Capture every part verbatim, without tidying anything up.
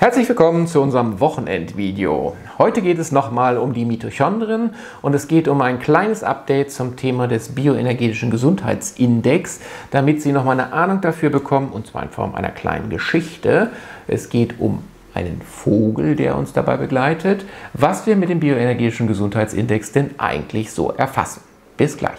Herzlich willkommen zu unserem Wochenendvideo. Heute geht es nochmal um die Mitochondrien und es geht um ein kleines Update zum Thema des bioenergetischen Gesundheitsindex, damit Sie nochmal eine Ahnung dafür bekommen, und zwar in Form einer kleinen Geschichte. Es geht um einen Vogel, der uns dabei begleitet, was wir mit dem bioenergetischen Gesundheitsindex denn eigentlich so erfassen. Bis gleich.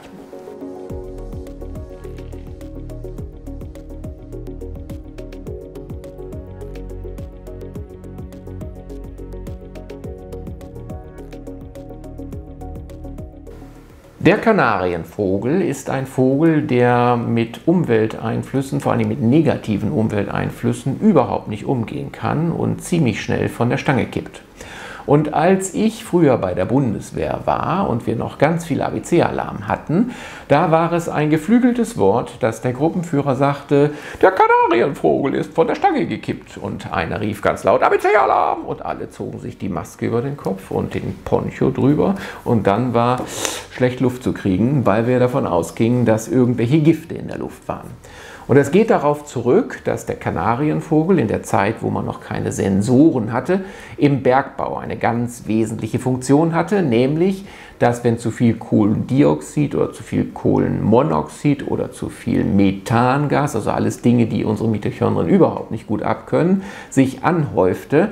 Der Kanarienvogel ist ein Vogel, der mit Umwelteinflüssen, vor allem mit negativen Umwelteinflüssen, überhaupt nicht umgehen kann und ziemlich schnell von der Stange kippt. Und als ich früher bei der Bundeswehr war und wir noch ganz viel A B C-Alarm hatten, da war es ein geflügeltes Wort, dass der Gruppenführer sagte, der Kanarienvogel ist von der Stange gekippt. Und einer rief ganz laut, A B C-Alarm! Und alle zogen sich die Maske über den Kopf und den Poncho drüber. Und dann war schlecht Luft zu kriegen, weil wir davon ausgingen, dass irgendwelche Gifte in der Luft waren. Und es geht darauf zurück, dass der Kanarienvogel in der Zeit, wo man noch keine Sensoren hatte, im Bergbau eine ganz wesentliche Funktion hatte, nämlich, dass wenn zu viel Kohlendioxid oder zu viel Kohlenmonoxid oder zu viel Methangas, also alles Dinge, die unsere Mitochondrien überhaupt nicht gut abkönnen, sich anhäufte,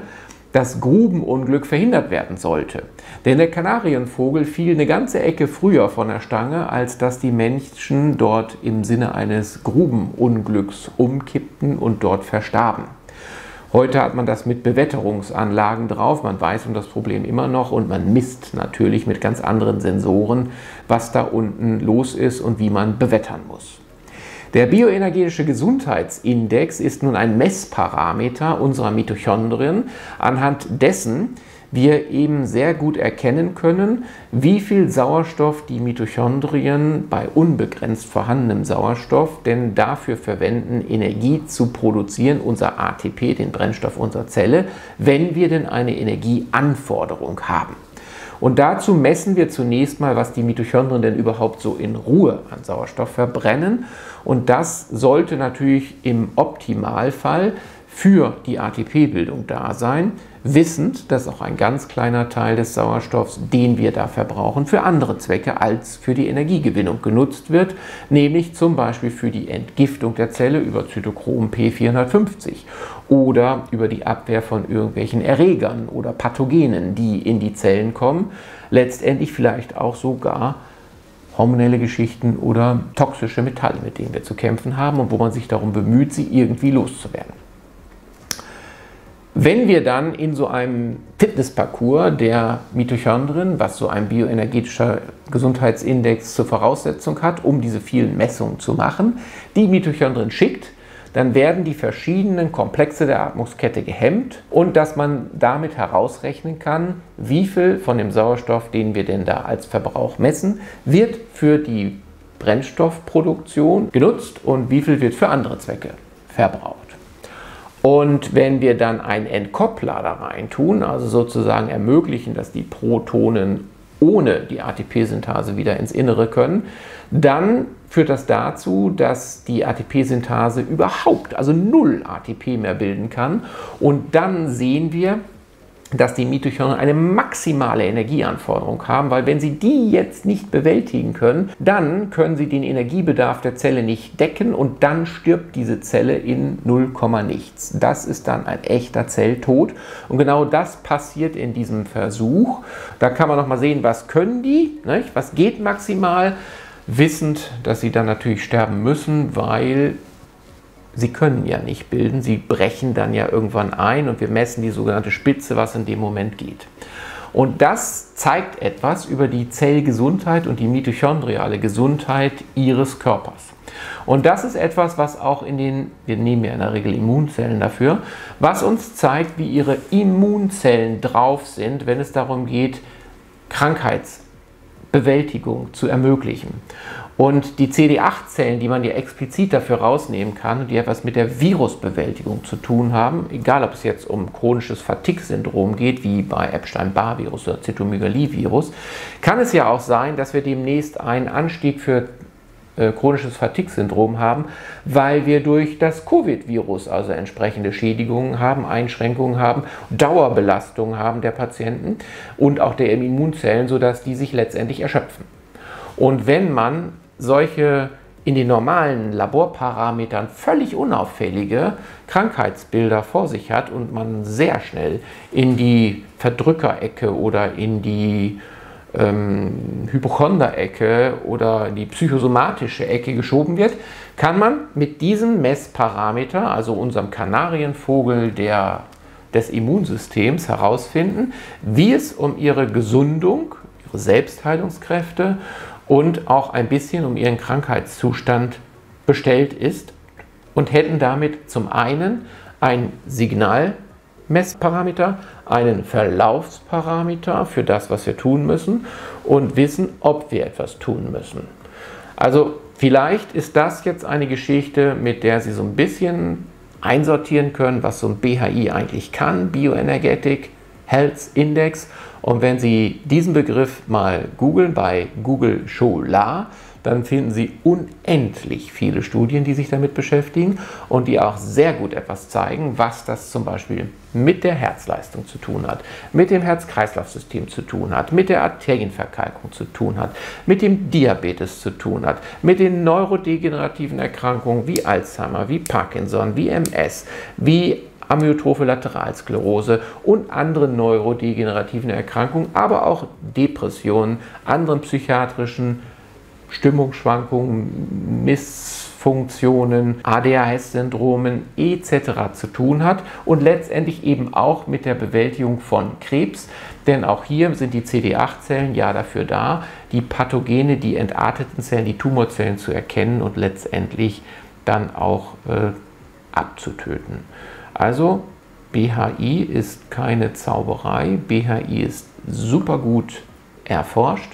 das Grubenunglück verhindert werden sollte. Denn der Kanarienvogel fiel eine ganze Ecke früher von der Stange, als dass die Menschen dort im Sinne eines Grubenunglücks umkippten und dort verstarben. Heute hat man das mit Bewetterungsanlagen drauf, man weiß um das Problem immer noch und man misst natürlich mit ganz anderen Sensoren, was da unten los ist und wie man bewettern muss. Der bioenergetische Gesundheitsindex ist nun ein Messparameter unserer Mitochondrien, anhand dessen wir eben sehr gut erkennen können, wie viel Sauerstoff die Mitochondrien bei unbegrenzt vorhandenem Sauerstoff denn dafür verwenden, Energie zu produzieren, unser A T P, den Brennstoff unserer Zelle, wenn wir denn eine Energieanforderung haben. Und dazu messen wir zunächst mal, was die Mitochondrien denn überhaupt so in Ruhe an Sauerstoff verbrennen. Und das sollte natürlich im Optimalfall für die A T P-Bildung da sein, wissend, dass auch ein ganz kleiner Teil des Sauerstoffs, den wir da verbrauchen, für andere Zwecke als für die Energiegewinnung genutzt wird, nämlich zum Beispiel für die Entgiftung der Zelle über Zytochrom P vierhundertfünfzig oder über die Abwehr von irgendwelchen Erregern oder Pathogenen, die in die Zellen kommen, letztendlich vielleicht auch sogar hormonelle Geschichten oder toxische Metalle, mit denen wir zu kämpfen haben und wo man sich darum bemüht, sie irgendwie loszuwerden. Wenn wir dann in so einem Fitnessparcours der Mitochondrien, was so ein bioenergetischer Gesundheitsindex zur Voraussetzung hat, um diese vielen Messungen zu machen, die Mitochondrien schickt, dann werden die verschiedenen Komplexe der Atmungskette gehemmt und dass man damit herausrechnen kann, wie viel von dem Sauerstoff, den wir denn da als Verbrauch messen, wird für die Brennstoffproduktion genutzt und wie viel wird für andere Zwecke verbraucht. Und wenn wir dann einen Entkoppler da rein tun, also sozusagen ermöglichen, dass die Protonen ohne die A T P-Synthase wieder ins Innere können, dann führt das dazu, dass die A T P-Synthase überhaupt, also null A T P mehr bilden kann. Und dann sehen wir, dass die Mitochondrien eine maximale Energieanforderung haben, weil wenn sie die jetzt nicht bewältigen können, dann können sie den Energiebedarf der Zelle nicht decken und dann stirbt diese Zelle in null, nichts. Das ist dann ein echter Zelltod und genau das passiert in diesem Versuch. Da kann man nochmal sehen, was können die, nicht? Was geht maximal, wissend, dass sie dann natürlich sterben müssen, weil sie können ja nicht bilden, sie brechen dann ja irgendwann ein und wir messen die sogenannte Spitze, was in dem Moment geht. Und das zeigt etwas über die Zellgesundheit und die mitochondriale Gesundheit ihres Körpers. Und das ist etwas, was auch in den, wir nehmen ja in der Regel Immunzellen dafür, was uns zeigt, wie ihre Immunzellen drauf sind, wenn es darum geht, Krankheitsbewältigung zu ermöglichen. Und die C D acht Zellen, die man ja explizit dafür rausnehmen kann und die etwas mit der Virusbewältigung zu tun haben, egal ob es jetzt um chronisches Fatigue-Syndrom geht, wie bei Epstein-Barr-Virus oder Zytomegalie-Virus, kann es ja auch sein, dass wir demnächst einen Anstieg für äh, chronisches Fatigue-Syndrom haben, weil wir durch das Covid-Virus also entsprechende Schädigungen haben, Einschränkungen haben, Dauerbelastungen haben der Patienten und auch der Immunzellen, sodass die sich letztendlich erschöpfen. Und wenn man solche in den normalen Laborparametern völlig unauffällige Krankheitsbilder vor sich hat und man sehr schnell in die Verdrückerecke oder in die ähm, Hypochonderecke oder die psychosomatische Ecke geschoben wird, kann man mit diesem Messparameter, also unserem Kanarienvogel der, des Immunsystems, herausfinden, wie es um ihre Gesundung, ihre Selbstheilungskräfte und auch ein bisschen um ihren Krankheitszustand bestellt ist, und hätten damit zum einen einen Signalmessparameter, einen Verlaufsparameter für das, was wir tun müssen, und wissen, ob wir etwas tun müssen. Also vielleicht ist das jetzt eine Geschichte, mit der Sie so ein bisschen einsortieren können, was so ein B H I eigentlich kann, Bioenergetic Health Index. Und wenn Sie diesen Begriff mal googeln bei Google Scholar, dann finden Sie unendlich viele Studien, die sich damit beschäftigen und die auch sehr gut etwas zeigen, was das zum Beispiel mit der Herzleistung zu tun hat, mit dem Herz-Kreislauf-System zu tun hat, mit der Arterienverkalkung zu tun hat, mit dem Diabetes zu tun hat, mit den neurodegenerativen Erkrankungen wie Alzheimer, wie Parkinson, wie M S, wie Amyotrophe Lateralsklerose und anderen neurodegenerativen Erkrankungen, aber auch Depressionen, anderen psychiatrischen Stimmungsschwankungen, Missfunktionen, A D H S-Syndromen et cetera zu tun hat, und letztendlich eben auch mit der Bewältigung von Krebs, denn auch hier sind die C D acht Zellen ja dafür da, die Pathogene, die entarteten Zellen, die Tumorzellen zu erkennen und letztendlich dann auch äh, abzutöten. Also B H I ist keine Zauberei, B H I ist super gut erforscht,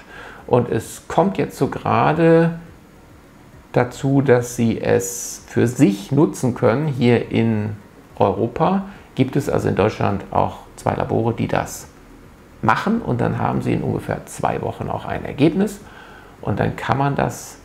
und es kommt jetzt so gerade dazu, dass Sie es für sich nutzen können. Hier in Europa gibt es also in Deutschland auch zwei Labore, die das machen, und dann haben Sie in ungefähr zwei Wochen auch ein Ergebnis, und dann kann man das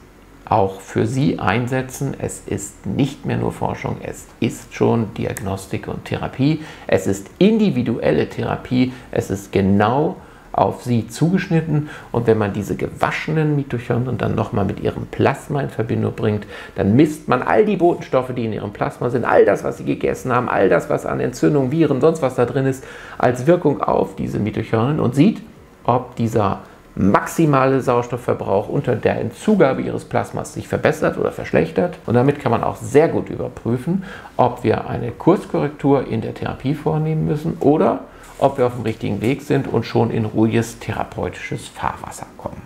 auch für Sie einsetzen. Es ist nicht mehr nur Forschung, es ist schon Diagnostik und Therapie. Es ist individuelle Therapie, es ist genau auf Sie zugeschnitten. Und wenn man diese gewaschenen Mitochondrien dann nochmal mit ihrem Plasma in Verbindung bringt, dann misst man all die Botenstoffe, die in ihrem Plasma sind, all das, was Sie gegessen haben, all das, was an Entzündungen, Viren, sonst was da drin ist, als Wirkung auf diese Mitochondrien und sieht, ob dieser maximale Sauerstoffverbrauch unter der Zugabe ihres Plasmas sich verbessert oder verschlechtert. Und damit kann man auch sehr gut überprüfen, ob wir eine Kurskorrektur in der Therapie vornehmen müssen oder ob wir auf dem richtigen Weg sind und schon in ruhiges therapeutisches Fahrwasser kommen.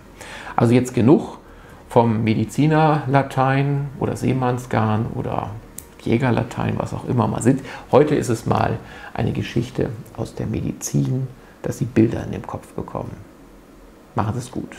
Also jetzt genug vom Mediziner-Latein oder Seemannsgarn oder Jägerlatein, was auch immer mal sind. Heute ist es mal eine Geschichte aus der Medizin, dass Sie Bilder in den Kopf bekommen. Machen Sie es gut.